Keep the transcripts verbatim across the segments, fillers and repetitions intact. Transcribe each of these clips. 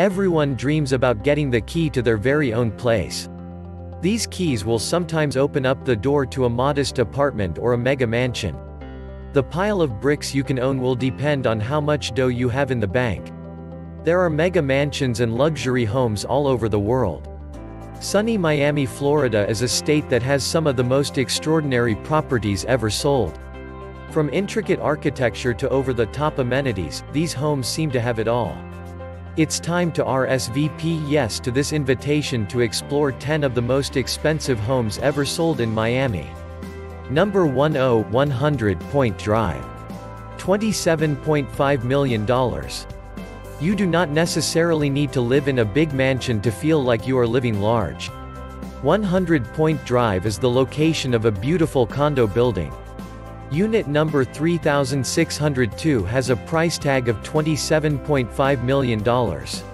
Everyone dreams about getting the key to their very own place. These keys will sometimes open up the door to a modest apartment or a mega mansion. The pile of bricks you can own will depend on how much dough you have in the bank. There are mega mansions and luxury homes all over the world. Sunny Miami, Florida is a state that has some of the most extraordinary properties ever sold. From intricate architecture to over-the-top amenities, these homes seem to have it all. It's time to R S V P yes to this invitation to explore ten of the most expensive homes ever sold in Miami. Number one hundred Point Drive. twenty-seven point five million dollars. You do not necessarily need to live in a big mansion to feel like you are living large. one hundred Point Drive is the location of a beautiful condo building. Unit number three thousand six hundred two has a price tag of twenty-seven point five million dollars.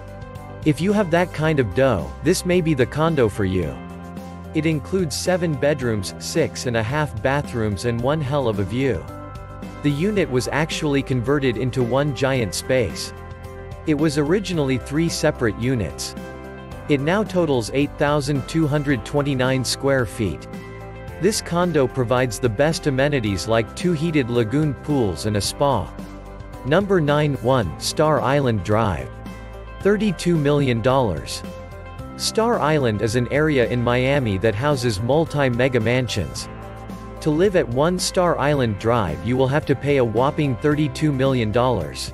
If you have that kind of dough, this may be the condo for you. It includes seven bedrooms, six and a half bathrooms and one hell of a view. The unit was actually converted into one giant space. It was originally three separate units. It now totals eight thousand two hundred twenty-nine square feet. This condo provides the best amenities like two heated lagoon pools and a spa. Number nine one Star Island Drive. thirty-two million dollars. Star Island is an area in Miami that houses multi-mega mansions. To live at one Star Island Drive you will have to pay a whopping thirty-two million dollars.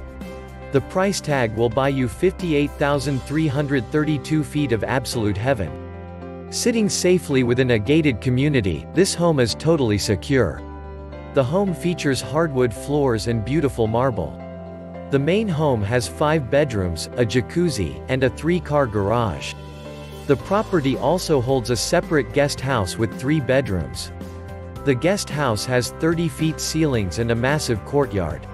The price tag will buy you fifty-eight thousand three hundred thirty-two feet of absolute heaven. Sitting safely within a gated community, this home is totally secure. The home features hardwood floors and beautiful marble. The main home has five bedrooms, a jacuzzi, and a three-car garage. The property also holds a separate guest house with three bedrooms. The guest house has thirty feet ceilings and a massive courtyard.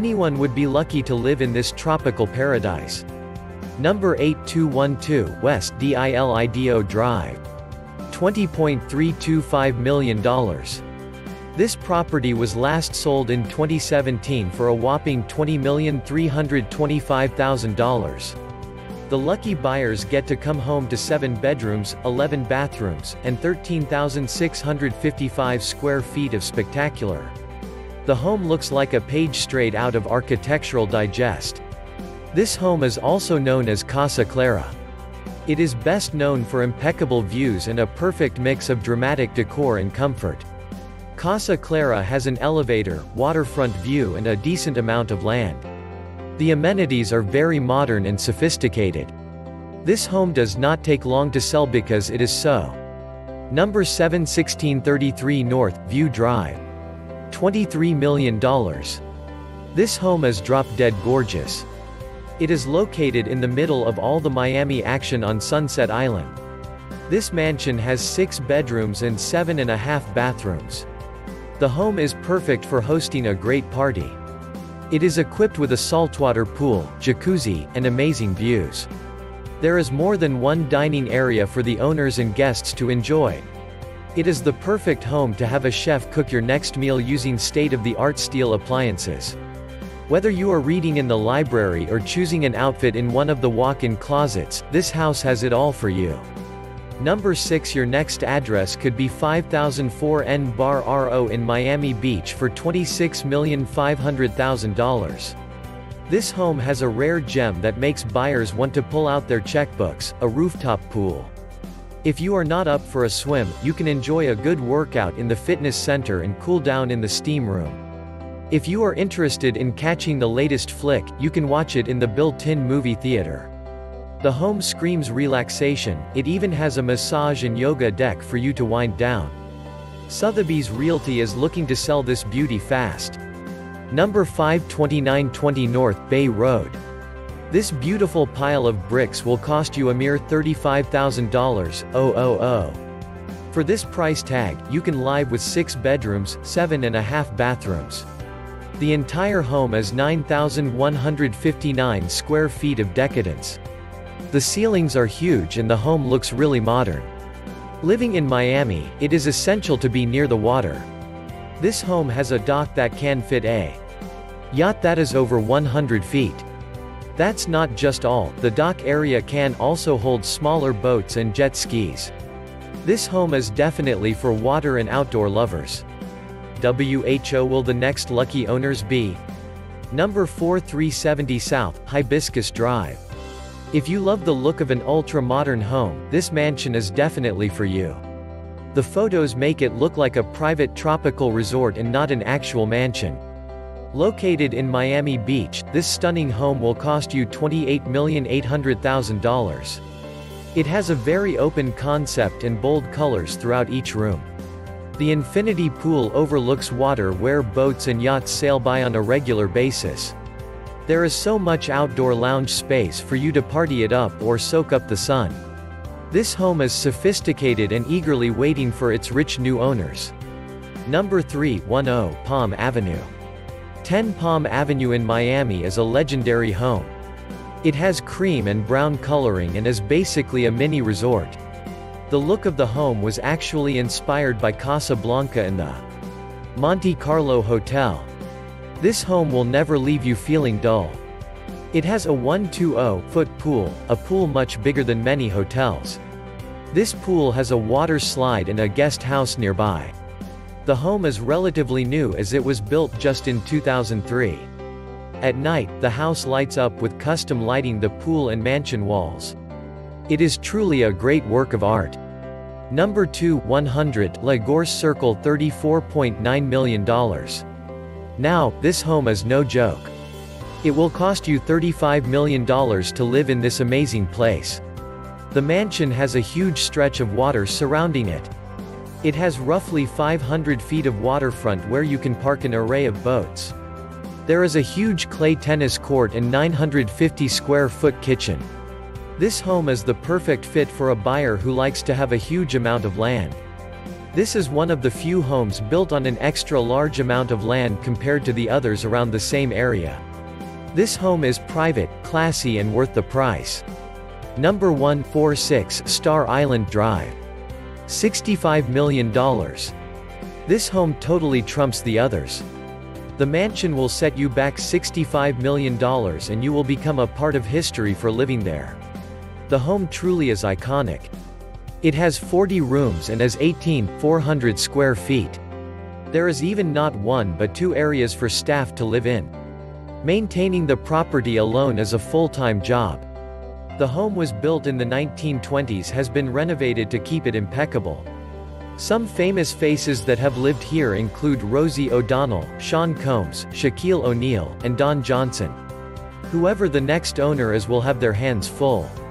Anyone would be lucky to live in this tropical paradise. Number eight two one two West Dildo Drive. twenty point three two five million dollars. This property was last sold in twenty seventeen for a whopping twenty million three hundred twenty-five thousand dollars. The lucky buyers get to come home to seven bedrooms, eleven bathrooms, and thirteen thousand six hundred fifty-five square feet of spectacular. The home looks like a page straight out of Architectural Digest. This home is also known as Casa Clara. It is best known for impeccable views and a perfect mix of dramatic decor and comfort. Casa Clara has an elevator, waterfront view and a decent amount of land. The amenities are very modern and sophisticated. This home does not take long to sell because it is so. Number seven sixteen thirty-three North View Drive. twenty-three million dollars. This home is drop-dead gorgeous. It is located in the middle of all the Miami action on Sunset Island. This mansion has six bedrooms and seven and a half bathrooms. The home is perfect for hosting a great party. It is equipped with a saltwater pool, jacuzzi, and amazing views. There is more than one dining area for the owners and guests to enjoy. It is the perfect home to have a chef cook your next meal using state-of-the-art steel appliances. Whether you are reading in the library or choosing an outfit in one of the walk-in closets, this house has it all for you. Number six Your next address could be five thousand four N Bar R O in Miami Beach for twenty-six million five hundred thousand dollars. This home has a rare gem that makes buyers want to pull out their checkbooks, a rooftop pool. If you are not up for a swim, you can enjoy a good workout in the fitness center and cool down in the steam room. If you are interested in catching the latest flick, you can watch it in the built-in movie theater. The home screams relaxation, it even has a massage and yoga deck for you to wind down. Sotheby's Realty is looking to sell this beauty fast. Number five twenty-nine twenty North Bay Road. This beautiful pile of bricks will cost you a mere thirty-five thousand dollars. For this price tag, you can live with six bedrooms, seven and a half bathrooms. The entire home is nine thousand one hundred fifty-nine square feet of decadence. The ceilings are huge and the home looks really modern. Living in Miami, it is essential to be near the water. This home has a dock that can fit a yacht that is over one hundred feet. That's not just all, the dock area can also hold smaller boats and jet skis. This home is definitely for water and outdoor lovers. Who will the next lucky owners be? Number forty-three seventy South, Hibiscus Drive. If you love the look of an ultra-modern home, this mansion is definitely for you. The photos make it look like a private tropical resort and not an actual mansion. Located in Miami Beach, this stunning home will cost you twenty-eight million eight hundred thousand dollars. It has a very open concept and bold colors throughout each room. The infinity pool overlooks water where boats and yachts sail by on a regular basis. There is so much outdoor lounge space for you to party it up or soak up the sun. This home is sophisticated and eagerly waiting for its rich new owners. Number three ten Palm Avenue. ten Palm Avenue in Miami is a legendary home. It has cream and brown coloring and is basically a mini resort. The look of the home was actually inspired by Casablanca and the Monte Carlo Hotel. This home will never leave you feeling dull. It has a one hundred twenty foot pool, a pool much bigger than many hotels. This pool has a water slide and a guest house nearby. The home is relatively new as it was built just in two thousand three. At night, the house lights up with custom lighting the pool and mansion walls. It is truly a great work of art. Number two one hundred La Gorge Circle, thirty-four point nine million dollars. Now, this home is no joke. It will cost you thirty-five million dollars to live in this amazing place. The mansion has a huge stretch of water surrounding it. It has roughly five hundred feet of waterfront where you can park an array of boats. There is a huge clay tennis court and nine hundred fifty square foot kitchen. This home is the perfect fit for a buyer who likes to have a huge amount of land. This is one of the few homes built on an extra large amount of land compared to the others around the same area. This home is private, classy and worth the price. Number one forty-six Star Island Drive. sixty-five million dollars. This home totally trumps the others. The mansion will set you back sixty-five million dollars and you will become a part of history for living there. The home truly is iconic. It has forty rooms and is eighteen thousand four hundred square feet. There is even not one but two areas for staff to live in. Maintaining the property alone is a full-time job. The home was built in the nineteen twenties, has been renovated to keep it impeccable. Some famous faces that have lived here include Rosie O'Donnell, Sean Combs, Shaquille O'Neal, and Don Johnson. Whoever the next owner is will have their hands full.